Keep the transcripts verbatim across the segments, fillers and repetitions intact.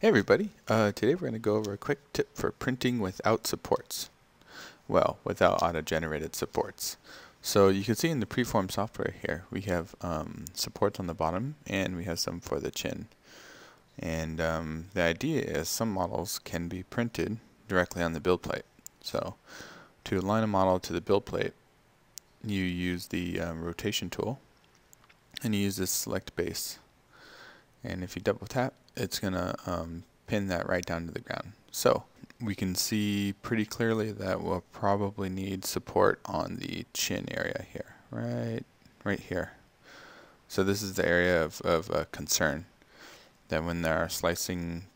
Hey everybody, uh, today we're going to go over a quick tip for printing without supports. Well, without auto-generated supports. So you can see in the preform software here, we have um, supports on the bottom and we have some for the chin. And um, the idea is some models can be printed directly on the build plate. So to align a model to the build plate, you use the um, rotation tool and you use this select base. And if you double tap, it's going to um, pin that right down to the ground. So we can see pretty clearly that we'll probably need support on the chin area here, right, right here. So this is the area of, of uh, concern, that when there are slicing,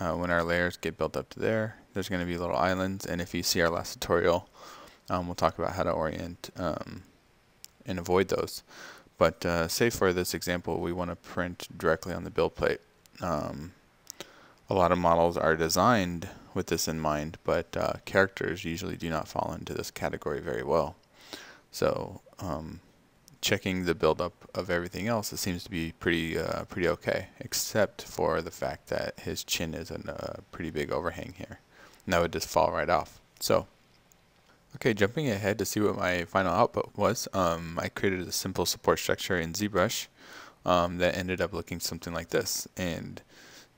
uh, when our layers get built up to there, there's going to be little islands. And if you see our last tutorial, um, we'll talk about how to orient um, and avoid those. But uh, say for this example, we want to print directly on the build plate. Um, a lot of models are designed with this in mind, but uh, characters usually do not fall into this category very well. So um, checking the buildup of everything else, it seems to be pretty uh, pretty okay, except for the fact that his chin is a uh, pretty big overhang here. And that would just fall right off. So. Okay, jumping ahead to see what my final output was, um, I created a simple support structure in ZBrush um, that ended up looking something like this, and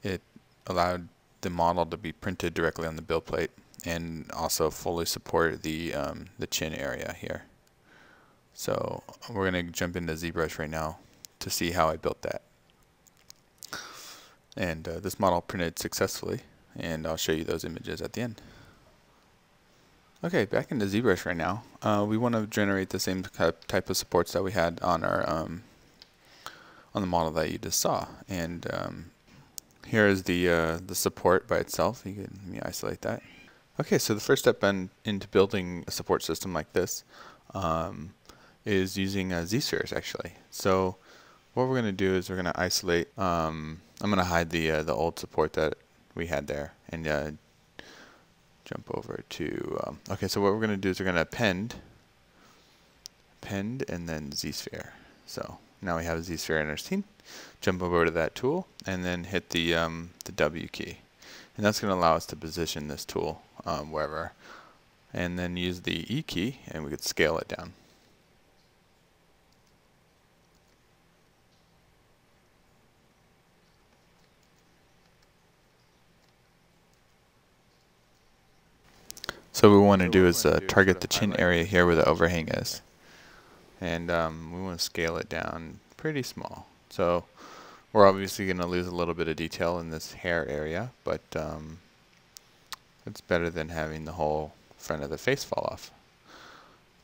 it allowed the model to be printed directly on the build plate and also fully support the, um, the chin area here. So we're going to jump into ZBrush right now to see how I built that. And uh, this model printed successfully, and I'll show you those images at the end. Okay, back into ZBrush right now. Uh, we want to generate the same type of supports that we had on our um, on the model that you just saw. And um, here is the uh, the support by itself. You can let me isolate that. Okay, so the first step in, into building a support system like this um, is using uh, Z-spheres actually. So what we're going to do is we're going to isolate. Um, I'm going to hide the uh, the old support that we had there and. Uh, Jump over to, um, okay, so what we're going to do is we're going to append, append, and then Z-sphere. So now we have a Z-sphere in our scene. Jump over to that tool, and then hit the, um, the W key. And that's going to allow us to position this tool um, wherever. And then use the E key, and we could scale it down. So what we want to do is uh, target the chin area here where the overhang is. And um, we want to scale it down pretty small. So we're obviously going to lose a little bit of detail in this hair area, but um, it's better than having the whole front of the face fall off.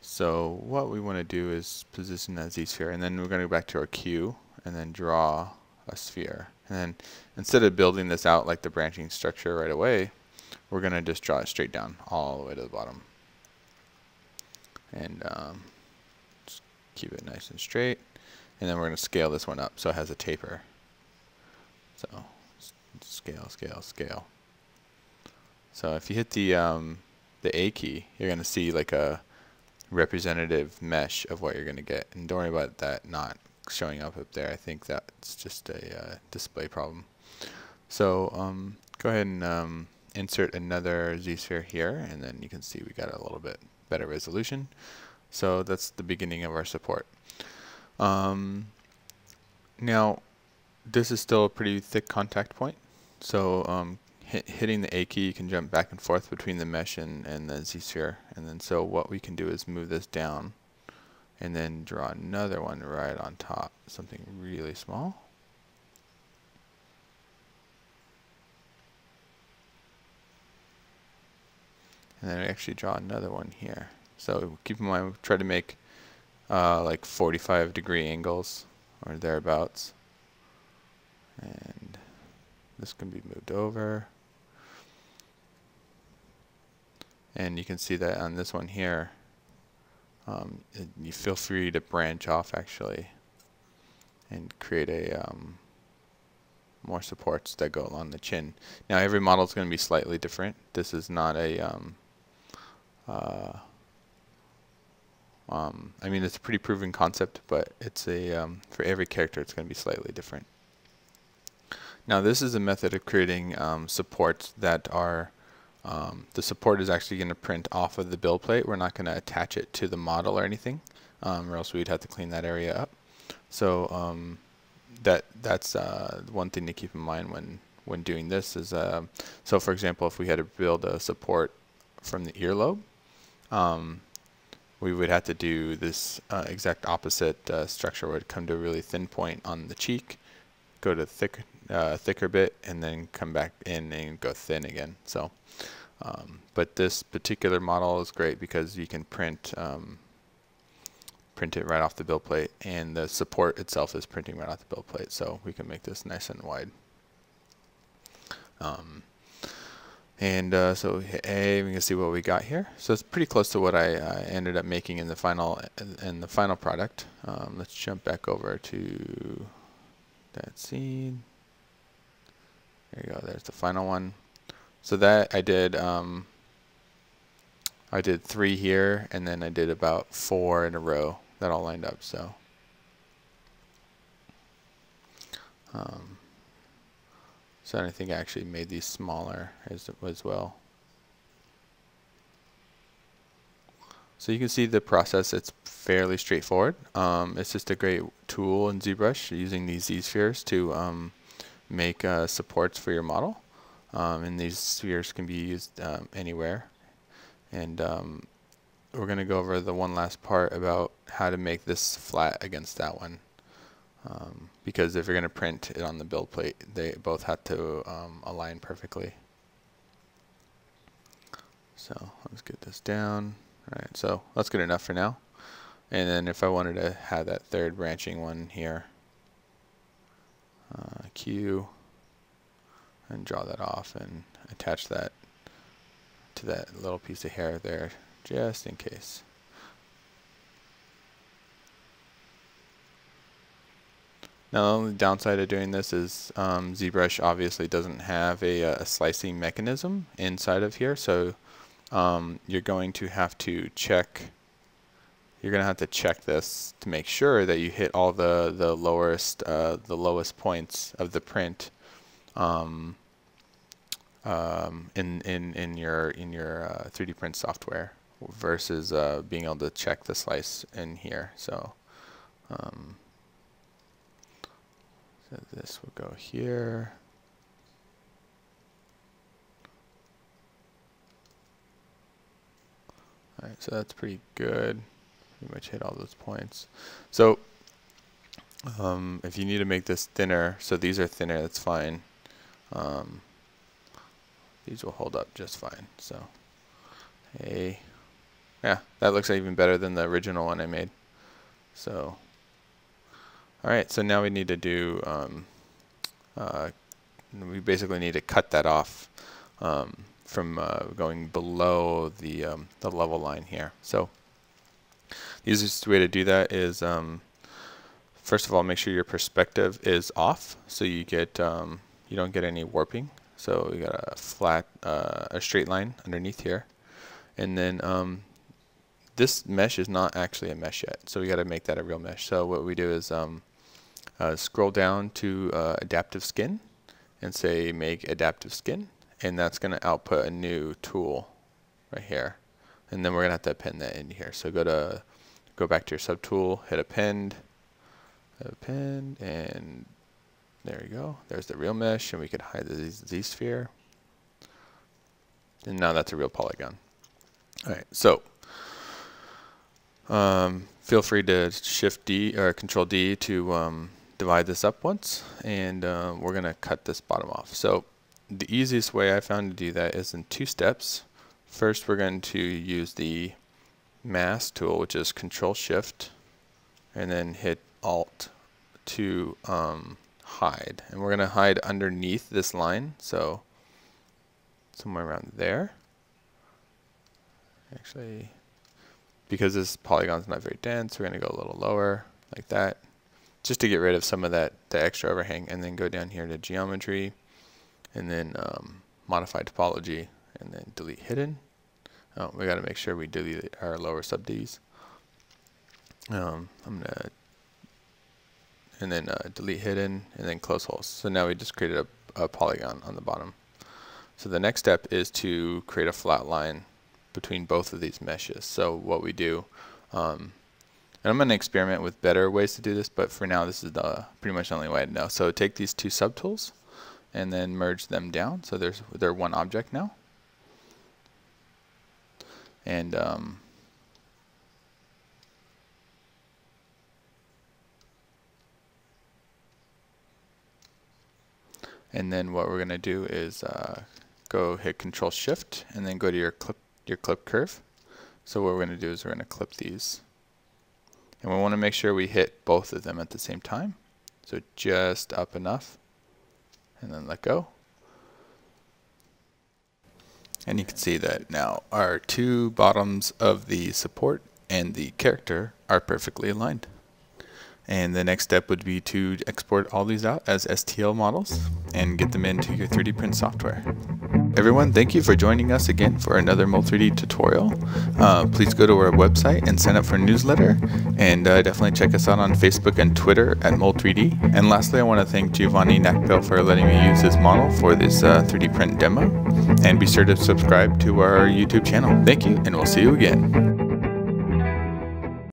So what we want to do is position that Z-sphere, and then we're going to go back to our queue and then draw a sphere. And then instead of building this out like the branching structure right away, we're going to just draw it straight down all the way to the bottom. And um, just keep it nice and straight. And then we're going to scale this one up so it has a taper. So scale, scale, scale. So if you hit the, um, the A key, you're going to see like a representative mesh of what you're going to get. And don't worry about that not showing up up there. I think that's just a uh, display problem. So um, go ahead and... Um, insert another Z-sphere here, and then you can see we got a little bit better resolution. So that's the beginning of our support. Um, now this is still a pretty thick contact point, so um, hit, hitting the A key, you can jump back and forth between the mesh and, and the Z-sphere. And then so what we can do is move this down and then draw another one right on top, something really small. And then I actually draw another one here. So keep in mind, we try to make uh, like forty-five degree angles or thereabouts. And this can be moved over. And you can see that on this one here, um, it, you feel free to branch off actually and create a um, more supports that go along the chin. Now every model is going to be slightly different. This is not a um, Uh, um, I mean, it's a pretty proven concept, but it's a um, for every character, it's going to be slightly different. Now this is a method of creating um, supports that are, um, the support is actually going to print off of the build plate. We're not going to attach it to the model or anything, um, or else we'd have to clean that area up. So um, that that's uh, one thing to keep in mind when, when doing this is, uh, so for example, if we had to build a support from the earlobe, um, we would have to do this uh, exact opposite uh, structure. Would come to a really thin point on the cheek, go to thick, uh, thicker bit, and then come back in and go thin again. So, um, but this particular model is great because you can print um, print it right off the build plate, and the support itself is printing right off the build plate. So we can make this nice and wide. Um, And uh, so hit A, we can see what we got here. So it's pretty close to what I uh, ended up making in the final in the final product. Um, let's jump back over to that scene. There you go. There's the final one. So that I did. Um, I did three here, and then I did about four in a row. That all lined up. So. Um, So I think I actually made these smaller as, as well. So you can see the process, it's fairly straightforward. Um, it's just a great tool in ZBrush using these Z-spheres to um, make uh, supports for your model. Um, and these spheres can be used um, anywhere. And um, we're going to go over the one last part about how to make this flat against that one. Um, because if you're going to print it on the build plate, they both have to um, align perfectly. So let's get this down. All right, so that's good enough for now. And then if I wanted to have that third branching one here, uh, Q, and draw that off and attach that to that little piece of hair there, just in case. Now the only downside of doing this is um, ZBrush obviously doesn't have a, a slicing mechanism inside of here, so um, you're going to have to check. You're going to have to check this to make sure that you hit all the the lowest uh, the lowest points of the print um, um, in in in your in your uh, three D print software versus uh, being able to check the slice in here. So. Um, This will go here. All right, so that's pretty good. Pretty much hit all those points. So um, if you need to make this thinner, so these are thinner, that's fine. Um, these will hold up just fine. So, hey, yeah, that looks even better than the original one I made. So. All right, so now we need to do, um, uh, we basically need to cut that off um, from uh, going below the, um, the level line here. So the easiest way to do that is, um, first of all, make sure your perspective is off so you get, um, you don't get any warping. So we got a flat, uh, a straight line underneath here. And then um, this mesh is not actually a mesh yet, so we got to make that a real mesh. So what we do is, um, Uh, scroll down to uh, adaptive skin and say make adaptive skin, and that's going to output a new tool right here, and then we're going to have to append that in here. So go to go back to your subtool, hit append, append, and there we go. There's the real mesh, and we could hide the Z-sphere, and now that's a real polygon. All right, so um, feel free to shift D or control D to um, divide this up once, and uh, we're going to cut this bottom off. So the easiest way I found to do that is in two steps. First, we're going to use the mask tool, which is control shift, and then hit alt to um, hide. And we're going to hide underneath this line, so somewhere around there. Actually, because this polygon's not very dense, we're going to go a little lower like that, just to get rid of some of that the extra overhang, and then go down here to geometry, and then um, modify topology, and then delete hidden. Oh, we got to make sure we delete our lower sub Ds. Um, I'm gonna and then uh, delete hidden, and then close holes. So now we just created a, a polygon on the bottom. So the next step is to create a flat line between both of these meshes. So what we do, um, and I'm going to experiment with better ways to do this, but for now this is the pretty much the only way I know. So take these two subtools and then merge them down. So there's they're one object now. And um, and then what we're going to do is uh, go hit Control Shift and then go to your clip your clip curve. So what we're going to do is we're going to clip these. And we want to make sure we hit both of them at the same time. So just up enough. And then let go. And you can see that now our two bottoms of the support and the character are perfectly aligned. And the next step would be to export all these out as S T L models and get them into your three D print software. Everyone, thank you for joining us again for another Mold three D tutorial. Uh, please go to our website and sign up for a newsletter, and uh, definitely check us out on Facebook and Twitter at Mold three D. And lastly, I want to thank Giovanni Nakpil for letting me use his model for this uh, three D print demo. And be sure to subscribe to our YouTube channel. Thank you, and we'll see you again.